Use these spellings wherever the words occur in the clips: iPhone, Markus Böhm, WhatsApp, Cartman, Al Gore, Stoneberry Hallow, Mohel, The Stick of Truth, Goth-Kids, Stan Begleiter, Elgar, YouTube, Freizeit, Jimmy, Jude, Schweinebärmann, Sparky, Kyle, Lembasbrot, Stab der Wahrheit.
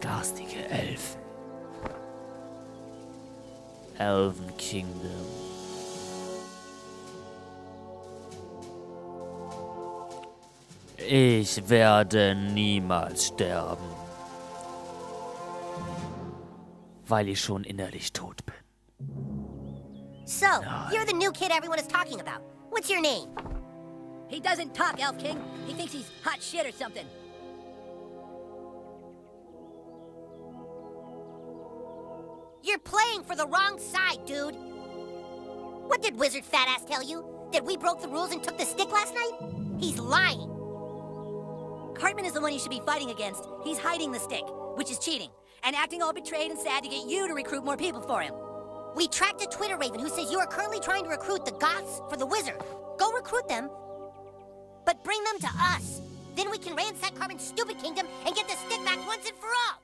Garstige Elfen. Elven Kingdom. Ich werde niemals sterben, weil ich schon innerlich tot bin. So, you're the new kid everyone is talking about. What's your name? He doesn't talk, Elf King. He thinks he's hot shit or something. You're playing for the wrong side, dude. What did Wizard Fat Ass tell you? That we broke the rules and took the stick last night? He's lying. Cartman is the one you should be fighting against. He's hiding the stick, which is cheating, and acting all betrayed and sad to get you to recruit more people for him. We tracked a Twitter raven who says you are currently trying to recruit the Goths for the Wizard. Go recruit them, but bring them to us. Then we can ransack Cartman's stupid kingdom and get the stick back once and for all.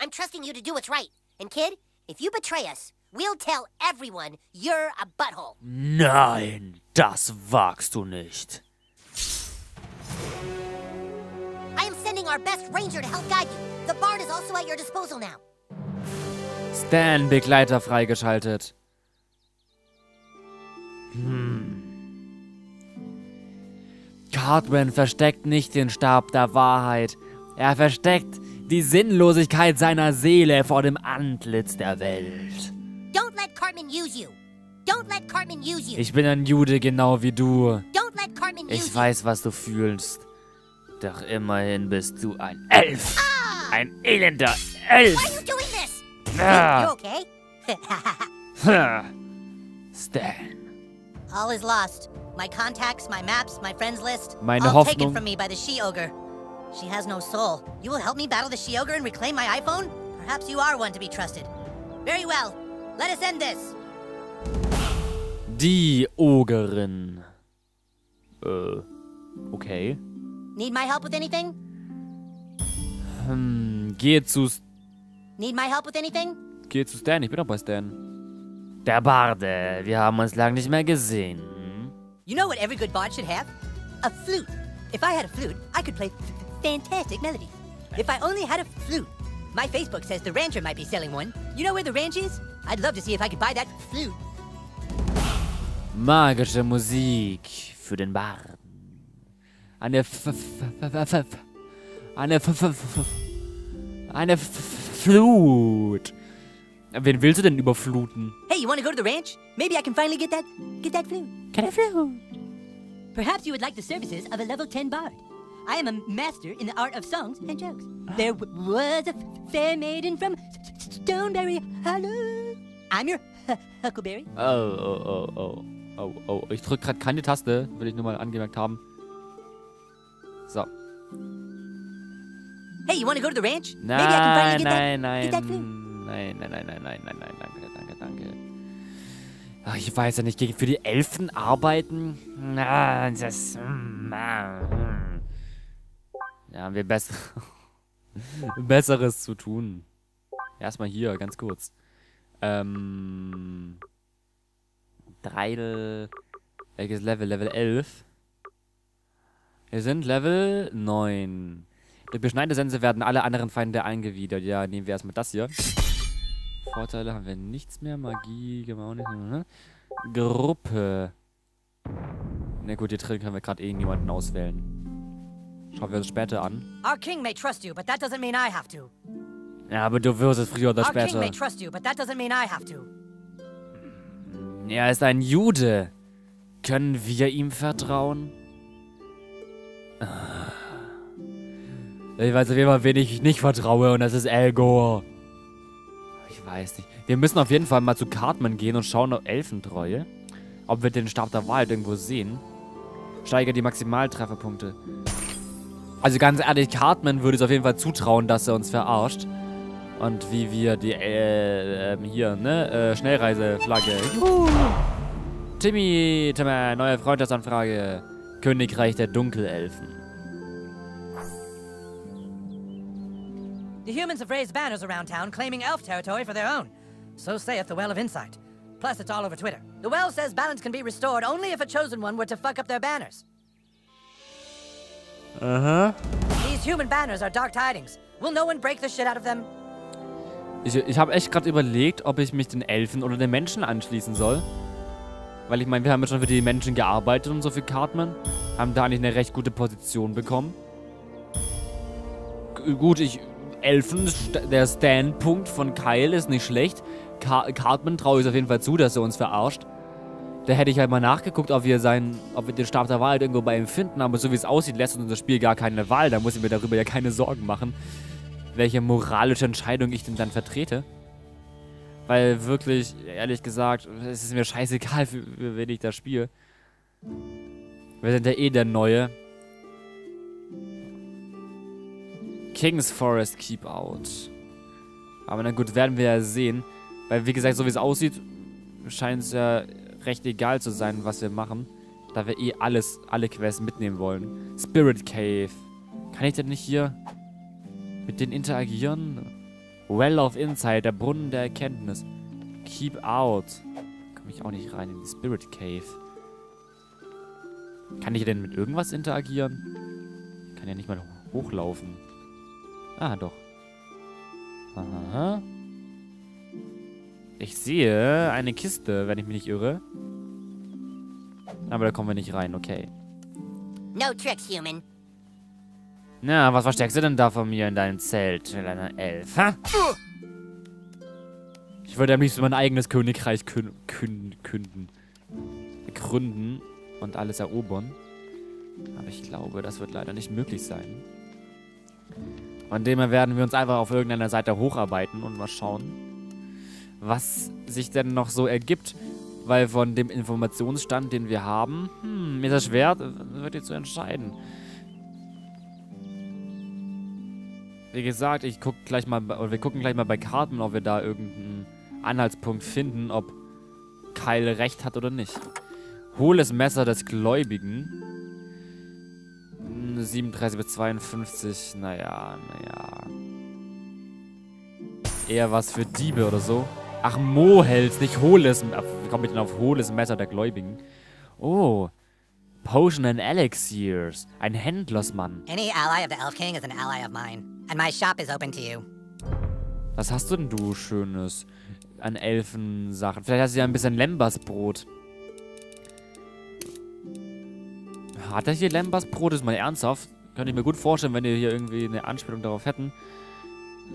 I'm trusting you to do what's right. And kid, if you betray us, we'll tell everyone you're a butthole. Nein, das wagst du nicht. I am sending our best ranger to help guide you. The bard is also at your disposal now. Stan Begleiter freigeschaltet. Cartman versteckt nicht den Stab der Wahrheit. Er versteckt die Sinnlosigkeit seiner Seele vor dem Antlitz der Welt. Don't let Cartman use you. Don't let Cartman use you. Ich bin ein Jude, genau wie du. Don't let Cartman use you. Ich weiß, was du fühlst. Doch immerhin bist du ein Elf. Ah! Ein elender Elf. Why are you doing this? Ah. You okay? Stan. All is lost. My contacts, my maps, my friends list. Meine all Hoffnung. Taken from me by the She-Ogre. She has no soul. You will help me battle the She-Ogre and reclaim my iPhone? Perhaps you are one to be trusted. Very well. Let us end this. Die Ogerin. Okay. Need my help with anything? Need my help with anything? Geh zu Stan, ich bin doch bei Stan. Der Barde, wir haben uns lange nicht mehr gesehen. You know what every good bard should have? A flute. If I had a flute, I could play fantastic melodies. If I only had a flute. My Facebook says the rancher might be selling one. You know where the ranch is? I'd love to see if I could buy that flute. Magische Musik für den Barden. Eine Flut. Wen willst du denn überfluten? Hey, you want to go to the ranch? Maybe I can finally get that flute. Get that flute. Perhaps you would like the services of a level 10 bard. I am a master in the art of songs and jokes. There was a fair maiden from Stoneberry Hallow. I'm your Huckleberry. Oh. Ich drück gerade keine Taste, will ich nur mal angemerkt haben. So. Hey, you want to go to the ranch? Nein, danke. Ach, ich weiß ja nicht, für die Elfen arbeiten? Da haben wir Besseres zu tun. Erstmal hier, ganz kurz. Welches Level? Level 11. Wir sind Level 9. Durch Beschneidesense werden alle anderen Feinde eingewidert. Ja, nehmen wir erstmal das hier. Vorteile haben wir nichts mehr. Magie, Gemaunis. Gruppe. Na gut, hier drin können wir gerade irgendjemanden auswählen. Schauen wir uns später an. Our king may trust you, but that doesn't mean I have to. Ja, aber du wirst es früher oder später. Our king may trust you, but that doesn't mean I have to. Er ist ein Jude. Können wir ihm vertrauen? Ich weiß auf jeden Fall, wen ich nicht vertraue, und das ist Al Gore. Ich weiß nicht. Wir müssen auf jeden Fall mal zu Cartman gehen und schauen auf Elfentreue. Ob wir den Stab der Wahrheit irgendwo sehen. Steigert die Maximaltrefferpunkte. Also ganz ehrlich, Cartman würde es auf jeden Fall zutrauen, dass er uns verarscht. Und wie wir die Schnellreiseflagge. Timmy, neue Freundschaftsanfrage. Königreich der Dunkelelfen. The humans have raised banners around town claiming elf territory for their own. So saith the Well of Insight. Plus it's all over Twitter. The Well says balance can be restored only if a chosen one were to fuck up their banners. Aha. These human banners are dark tidings. Will no one break the shit out of them? Ich habe echt gerade überlegt, ob ich mich den Elfen oder den Menschen anschließen soll. Weil ich meine, wir haben ja schon für die Menschen gearbeitet und so für Cartman. Haben da eigentlich eine recht gute Position bekommen. Gut, Elfen, der Standpunkt von Kyle ist nicht schlecht. Cartman traue ich auf jeden Fall zu, dass er uns verarscht. Da hätte ich halt mal nachgeguckt, ob wir den Stab der Wahrheit irgendwo bei ihm finden. Aber so wie es aussieht, lässt uns unser Spiel gar keine Wahl. Da muss ich mir darüber ja keine Sorgen machen, welche moralische Entscheidung ich denn dann vertrete. Weil wirklich, ehrlich gesagt, es ist mir scheißegal, für wen ich da spiele. Wir sind ja eh der Neue. King's Forest Keep Out. Aber na gut, werden wir ja sehen. Weil wie gesagt, so wie es aussieht, scheint es ja recht egal zu sein, was wir machen. Da wir eh alle Quests mitnehmen wollen. Spirit Cave. Kann ich denn nicht hier mit denen interagieren? Well of Insight, der Brunnen der Erkenntnis. Keep Out. Komme ich auch nicht rein in die Spirit Cave. Kann ich denn mit irgendwas interagieren? Ich kann ja nicht mal hochlaufen. Ah, doch. Aha. Ich sehe eine Kiste, wenn ich mich nicht irre. Aber da kommen wir nicht rein, okay. No tricks, human. Na, was versteckst du denn da von mir in deinem Zelt, in deiner Elf, ha? Ich würde am liebsten mein eigenes Königreich gründen und alles erobern. Aber ich glaube, das wird leider nicht möglich sein. Von dem her werden wir uns einfach auf irgendeiner Seite hocharbeiten und mal schauen, was sich denn noch so ergibt. Weil von dem Informationsstand, den wir haben, mir ist das schwer, wird jetzt zu entscheiden. Wie gesagt, wir gucken gleich mal bei Cartman, ob wir da irgendeinen Anhaltspunkt finden, ob Kyle recht hat oder nicht. Hohles Messer des Gläubigen. 37 bis 52, naja. Eher was für Diebe oder so. Ach, Mohels, nicht hohles. Wie komme ich denn auf hohles Messer der Gläubigen? Oh. Potion and Elixirs. Ein Händlersmann. Any ally of the Elf King is an ally of mine. And my shop is open to you. Was hast du denn, du Schönes? An Elfensachen. Vielleicht hast du ja ein bisschen Lembasbrot. Hat er hier Lembasbrot? Ist mal ernsthaft. Könnte ich mir gut vorstellen, wenn wir hier irgendwie eine Anspielung darauf hätten.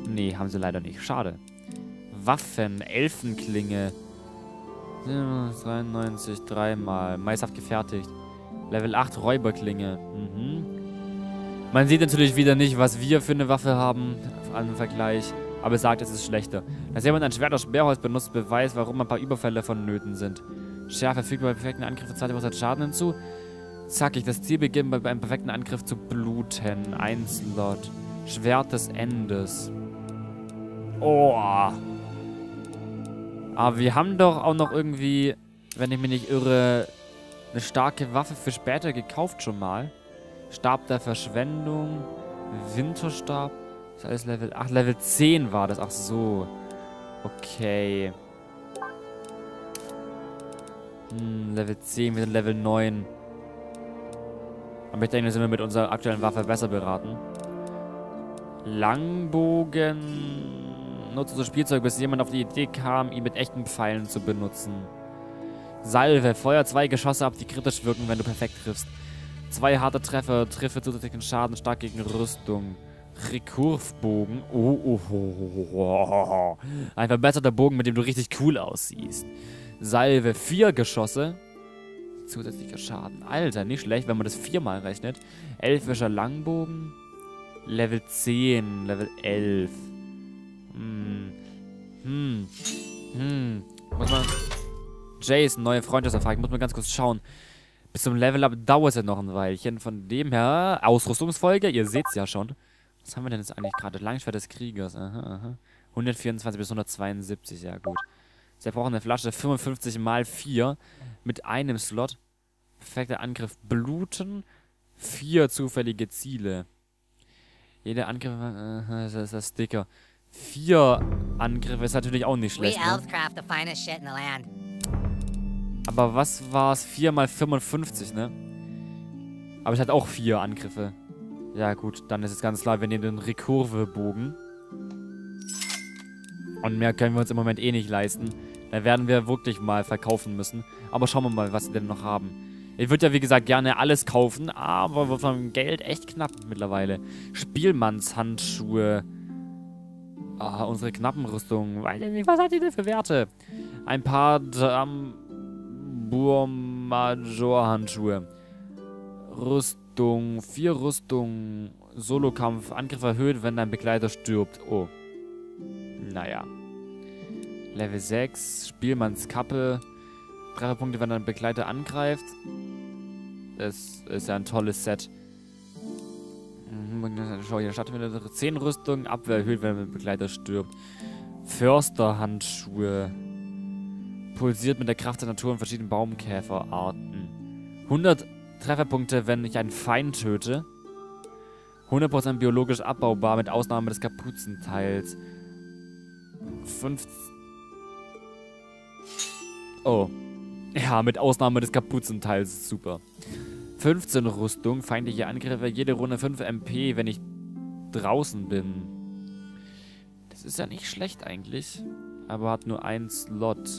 Nee, haben sie leider nicht. Schade. Waffen, Elfenklinge. 93, dreimal. Meisterhaft gefertigt. Level 8 Räuberklinge. Mhm. Man sieht natürlich wieder nicht, was wir für eine Waffe haben im Vergleich. Aber es sagt, es ist schlechter. Dass jemand ein Schwert aus Sperrholz benutzt, beweist, warum ein paar Überfälle vonnöten sind. Schärfe verfügt bei perfekten Angriffen 20% Schaden hinzu. Zackig, das Ziel beginnt bei einem perfekten Angriff zu bluten. Ein Slot. Schwert des Endes. Oh. Aber wir haben doch auch noch irgendwie, wenn ich mich nicht irre, eine starke Waffe für später gekauft schon mal. Stab der Verschwendung, Winterstab, das ist alles Level 8, Level 10 war das, ach so, okay. Level 10, wir sind Level 9. Aber ich denke, wir sind mit unserer aktuellen Waffe besser beraten. Langbogen, nutzt unser Spielzeug, bis jemand auf die Idee kam, ihn mit echten Pfeilen zu benutzen. Salve, feuer 2 Geschosse ab, die kritisch wirken, wenn du perfekt triffst. 2 harte Treffer, treffe zusätzlichen Schaden, stark gegen Rüstung. Rekurvbogen. Oh. Ein verbesserter Bogen, mit dem du richtig cool aussiehst. Salve, 4 Geschosse. Zusätzlicher Schaden. Alter, nicht schlecht, wenn man das 4-mal rechnet. Elfischer Langbogen. Level 10, Level 11. Muss man... Jason, neue Freundschaftserfahrung. Muss man ganz kurz schauen. Bis zum Level-Up dauert es ja noch ein Weilchen. Von dem her, Ausrüstungsfolge, ihr seht's ja schon. Was haben wir denn jetzt eigentlich gerade? Langschwert des Kriegers. Aha. 124 bis 172, ja gut. Sie brauchen eine Flasche 55 x 4 mit einem Slot. Perfekter Angriff bluten. 4 zufällige Ziele. Jeder Angriff, das ist das Sticker. 4 Angriffe ist natürlich auch nicht schlecht. Ne? Aber was war es? 4 x 55, ne? Aber ich hatte auch 4 Angriffe. Ja gut, dann ist es ganz klar, wir nehmen den Rekurvebogen. Und mehr können wir uns im Moment eh nicht leisten. Da werden wir wirklich mal verkaufen müssen. Aber schauen wir mal, was wir denn noch haben. Ich würde ja wie gesagt gerne alles kaufen, aber wir haben Geld echt knapp mittlerweile. Spielmannshandschuhe. Ah, unsere Knappenrüstung. Weiß ich nicht, was hat die denn für Werte? Ein paar Burmajor-Handschuhe. Rüstung, 4 Rüstung, Solokampf, Angriff erhöht, wenn dein Begleiter stirbt. Oh. Naja. Level 6, Spielmannskappe. 3 Punkte, wenn dein Begleiter angreift. Das ist ja ein tolles Set. Schau hier, Stadtmittler 10 Rüstung, Abwehr erhöht, wenn dein Begleiter stirbt. Försterhandschuhe. Pulsiert mit der Kraft der Natur und verschiedenen Baumkäferarten. 100 Trefferpunkte, wenn ich einen Feind töte. 100% biologisch abbaubar, mit Ausnahme des Kapuzenteils. 5... Oh. Ja, mit Ausnahme des Kapuzenteils. Super. 15 Rüstung, feindliche Angriffe, jede Runde 5 MP, wenn ich draußen bin. Das ist ja nicht schlecht eigentlich. Aber hat nur einen Slot.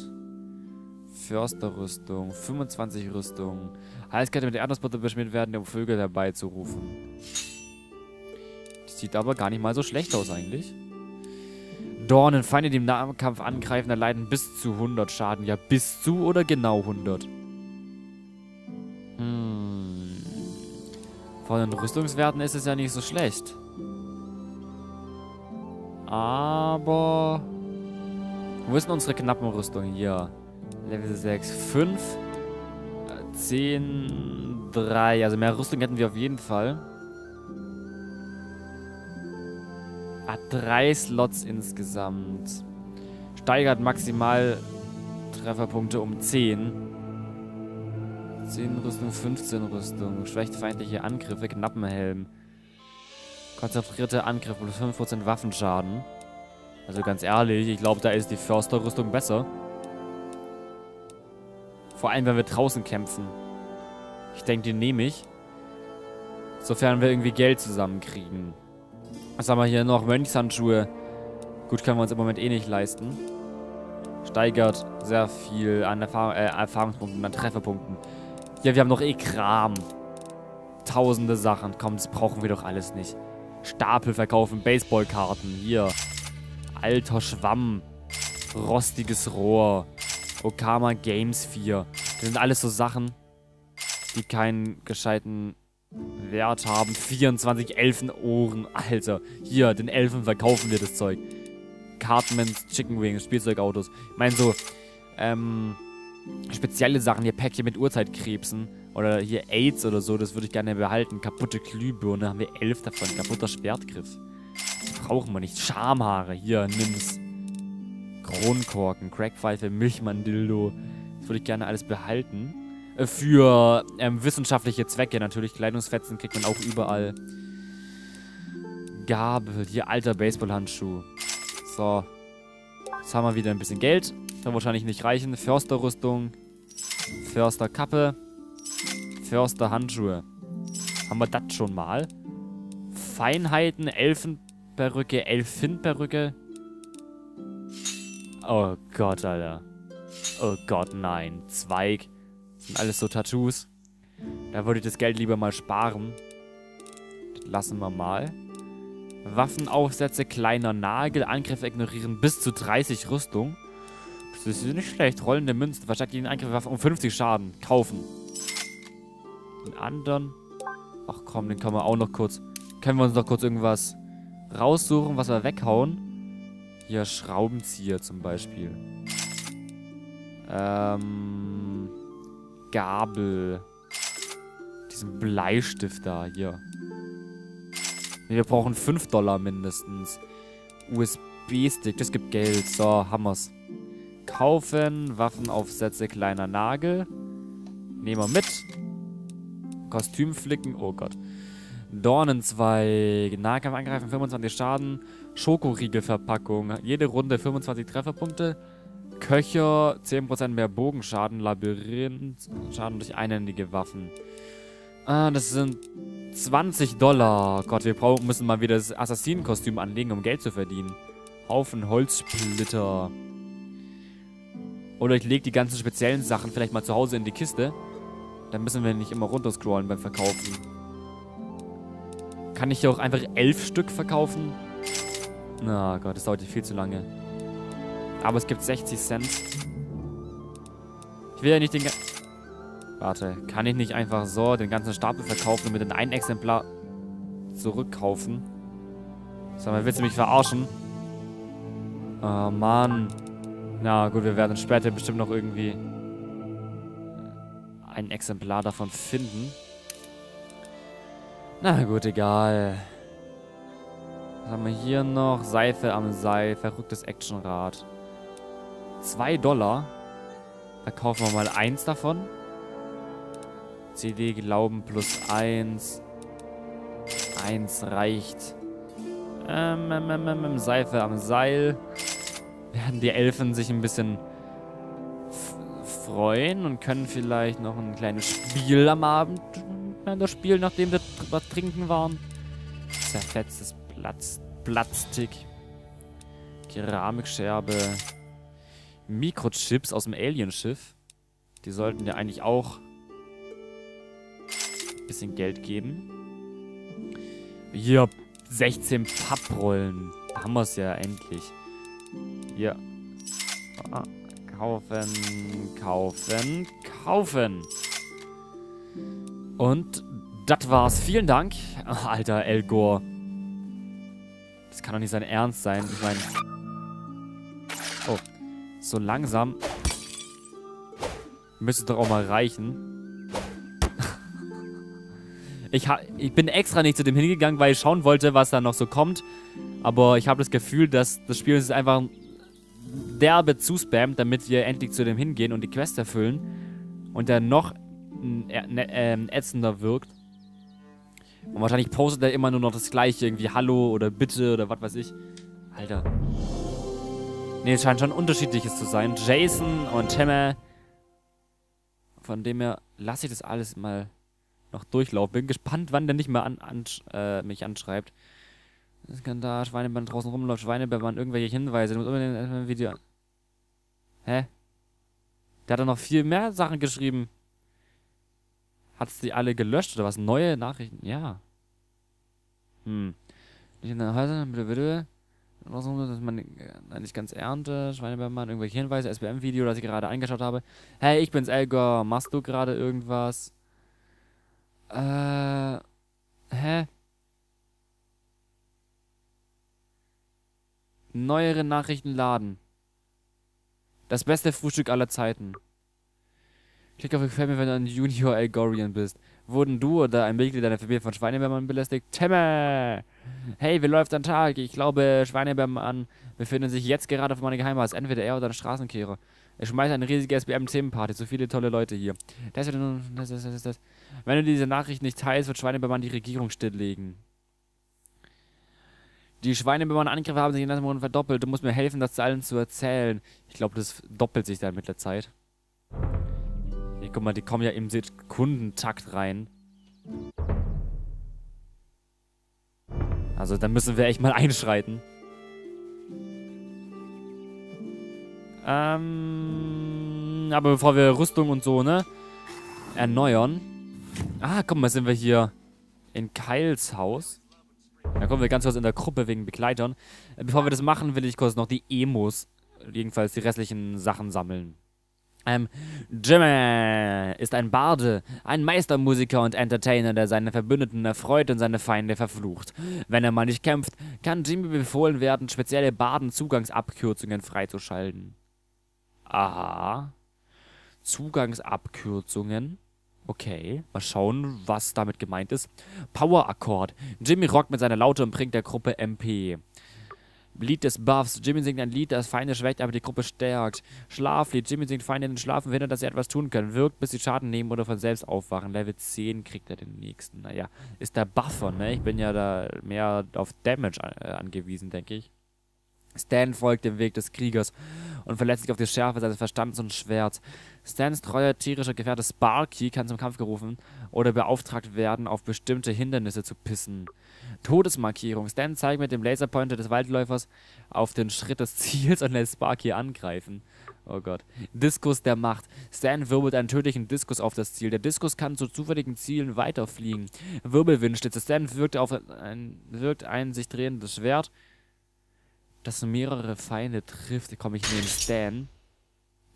Försterrüstung, 25 Rüstung. Halskette mit der Erdnussbutter beschmiert werden, um Vögel herbeizurufen. Das sieht aber gar nicht mal so schlecht aus eigentlich. Dornen, Feinde, die im Nahkampf angreifen, erleiden bis zu 100 Schaden. Ja, bis zu oder genau 100? Von den Rüstungswerten ist es ja nicht so schlecht. Aber... Wo ist denn unsere Knappenrüstung hier? Level 6, 5, 10, 3. Also mehr Rüstung hätten wir auf jeden Fall. Ah, 3 Slots insgesamt. Steigert maximal Trefferpunkte um 10. 10 Rüstung, 15 Rüstung. Schwächt feindliche Angriffe, Knappenhelm. Konzentrierte Angriffe plus 5% Waffenschaden. Also ganz ehrlich, ich glaube, da ist die Försterrüstung besser. Vor allem, wenn wir draußen kämpfen. Ich denke, den nehme ich. Sofern wir irgendwie Geld zusammenkriegen. Was haben wir hier noch? Mönchshandschuhe. Gut, können wir uns im Moment eh nicht leisten. Steigert sehr viel an Erfahrungspunkten, an Trefferpunkten. Ja, wir haben noch eh Kram. Tausende Sachen. Komm, das brauchen wir doch alles nicht. Stapel verkaufen, Baseballkarten. Hier. Alter Schwamm. Rostiges Rohr. Okama Games 4. Das sind alles so Sachen, die keinen gescheiten... Wert haben. 24 Elfenohren. Alter. Hier, den Elfen verkaufen wir das Zeug. Cartmans Chicken Wings, Spielzeugautos. Ich meine so, spezielle Sachen. Hier Päckchen mit Urzeitkrebsen. Oder hier AIDS oder so. Das würde ich gerne behalten. Kaputte Glühbirne. Haben wir 11 davon. Kaputter Schwertgriff. Das brauchen wir nicht. Schamhaare. Hier, nimm's. Kronkorken, Crackpfeife, Milchmann-Dildo. Das würde ich gerne alles behalten. Für wissenschaftliche Zwecke natürlich. Kleidungsfetzen kriegt man auch überall. Gabel. Hier, alter Baseballhandschuh. So. Jetzt haben wir wieder ein bisschen Geld. Das wird wahrscheinlich nicht reichen. Försterrüstung. Försterkappe. Försterhandschuhe. Haben wir das schon mal? Feinheiten. Elfenperücke. Elfinperücke. Oh Gott, Alter. Oh Gott, nein. Zweig. Und alles so Tattoos. Da würde ich das Geld lieber mal sparen. Das lassen wir mal. Waffenaufsätze, kleiner Nagel, Angriffe ignorieren, bis zu 30 Rüstung. Das ist nicht schlecht. Rollende Münzen, verstärkt jeden Angriff, Waffe um 50 Schaden. Kaufen. Den anderen. Ach komm, den können wir auch noch kurz. Können wir uns noch kurz irgendwas raussuchen, was wir weghauen? Hier Schraubenzieher zum Beispiel. Gabel. Diesen Bleistift da, hier. Nee, wir brauchen 5 Dollar mindestens. USB-Stick, das gibt Geld. So, haben wir's. Kaufen, Waffenaufsätze, kleiner Nagel. Nehmen wir mit. Kostüm flicken, oh Gott. Dornenzweig, Nahkampf angreifen, 25 Schaden. Schokoriegelverpackung, jede Runde 25 Trefferpunkte. Köcher, 10% mehr Bogenschaden, Labyrinth, Schaden durch einhändige Waffen. Ah, das sind $20. Gott, wir müssen mal wieder das Assassinenkostüm anlegen, um Geld zu verdienen. Haufen Holzsplitter. Oder ich lege die ganzen speziellen Sachen vielleicht mal zu Hause in die Kiste. Dann müssen wir nicht immer runterscrollen beim Verkaufen. Kann ich hier auch einfach 11 Stück verkaufen? Na Gott, das dauert viel zu lange. Aber es gibt 60 Cent. Ich will ja nicht den ganzen... Warte, kann ich nicht einfach so den ganzen Stapel verkaufen und mit dem einen Exemplar zurückkaufen? Sag mal, willst du mich verarschen? Oh Mann. Na gut, wir werden später bestimmt noch irgendwie ein Exemplar davon finden. Na gut, egal. Was haben wir hier noch? Seife am Seil, verrücktes Actionrad. $2. Verkaufen wir mal 1 davon. CD Glauben +1. 1 reicht. Seife am Seil. Werden die Elfen sich ein bisschen freuen und können vielleicht noch ein kleines Spiel am Abend spielen, nachdem wir was trinken waren. Zerfetztes Plastik. Keramikscherbe. Mikrochips aus dem Alienschiff. Die sollten ja eigentlich auch ein bisschen Geld geben. Hier 16 Papprollen. Da haben wir es ja endlich. Hier. Ah, kaufen. Und das war's. Vielen Dank. Ach, alter Al Gore. Das kann doch nicht sein Ernst sein. Ich meine... Oh. So langsam... Müsste doch auch mal reichen. Ich bin extra nicht zu dem hingegangen, weil ich schauen wollte, was da noch so kommt. Aber ich habe das Gefühl, dass das Spiel ist einfach derbe zuspammt, damit wir endlich zu dem hingehen und die Quest erfüllen. Und dann noch ätzender wirkt. Und wahrscheinlich postet er immer nur noch das gleiche, irgendwie Hallo oder Bitte oder was weiß ich. Alter. Ne, es scheint schon unterschiedliches zu sein. Jason und Timmer. Von dem her lasse ich das alles mal noch durchlaufen. Bin gespannt, wann der nicht mehr mich anschreibt. Skandal, Schweinebärmann draußen rumläuft, Schweinebärmann, irgendwelche Hinweise. Du musst unbedingt erstmal ein Video. Hä? Der hat doch noch viel mehr Sachen geschrieben. Hat's die alle gelöscht oder was? Neue Nachrichten? Ja. Nicht in der Häuser, bitte. Dass man nicht ganz ernte. Schweinebärmann, irgendwelche Hinweise, SBM-Video, das ich gerade angeschaut habe. Hey, ich bin's, Elgar. Machst du gerade irgendwas? Hä? Neuere Nachrichten laden. Das beste Frühstück aller Zeiten. Klick auf Gefällt mir, wenn du ein Junior Algorian bist. Wurden du oder ein Mitglied deiner Familie von Schweinebärmann belästigt? Temme! Hey, wie läuft dein Tag? Ich glaube, Schweinebärmann befinden sich jetzt gerade auf meiner Geheimhaus. Entweder er oder ein Straßenkehrer. Er schmeißt eine riesige SBM-Themenparty. So viele tolle Leute hier. Das. Wenn du diese Nachricht nicht teilst, wird Schweinebärmann die Regierung stilllegen. Die Schweinebärmann-Angriffe haben sich in den letzten Monaten verdoppelt. Du musst mir helfen, das allen zu erzählen. Ich glaube, das doppelt sich dann mit der Zeit. Hier, guck mal, die kommen ja im Sekundentakt rein. Also, dann müssen wir echt mal einschreiten. Aber bevor wir Rüstung und so, ne? Erneuern. Ah, guck mal, sind wir hier in Kyles Haus. Da kommen wir ganz kurz in der Gruppe wegen Begleitern. Bevor wir das machen, will ich kurz noch die Emos, jedenfalls die restlichen Sachen sammeln. Jimmy ist ein Barde, ein Meistermusiker und Entertainer, der seine Verbündeten erfreut und seine Feinde verflucht. Wenn er mal nicht kämpft, kann Jimmy befohlen werden, spezielle Barden-Zugangsabkürzungen freizuschalten. Aha. Zugangsabkürzungen. Okay, mal schauen, was damit gemeint ist. Power-Akkord. Jimmy rockt mit seiner Laute und bringt der Gruppe MP. Lied des Buffs. Jimmy singt ein Lied, das Feinde schwächt, aber die Gruppe stärkt. Schlaflied. Jimmy singt Feinde in den Schlaf und verhindert, dass sie etwas tun können. Wirkt, bis sie Schaden nehmen oder von selbst aufwachen. Level 10 kriegt er den nächsten. Naja, ist der Buffer, ne? Ich bin ja da mehr auf Damage angewiesen, denke ich. Stan folgt dem Weg des Kriegers und verlässt sich auf die Schärfe seines Verstands und Schwerts. Stans treuer tierischer Gefährte Sparky kann zum Kampf gerufen oder beauftragt werden, auf bestimmte Hindernisse zu pissen. Todesmarkierung. Stan zeigt mit dem Laserpointer des Waldläufers auf den Schritt des Ziels und lässt Sparky angreifen. Oh Gott. Diskus der Macht. Stan wirbelt einen tödlichen Diskus auf das Ziel. Der Diskus kann zu zufälligen Zielen weiterfliegen. Wirbelwindschlitze. Stan wirkt ein sich drehendes Schwert, das mehrere Feinde trifft. Komm, ich nehme Stan.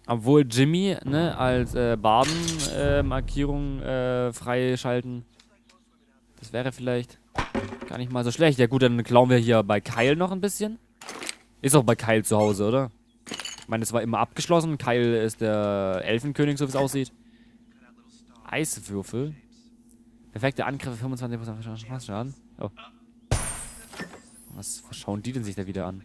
Obwohl Jimmy, ne, als Barden-Markierung freischalten. Das wäre vielleicht gar nicht mal so schlecht. Ja gut, dann klauen wir hier bei Kyle noch ein bisschen. Ist auch bei Kyle zu Hause, oder? Ich meine, es war immer abgeschlossen. Kyle ist der Elfenkönig, so wie es aussieht. Eiswürfel. Perfekte Angriffe, 25% Schaden. Oh. Was schauen die denn sich da wieder an?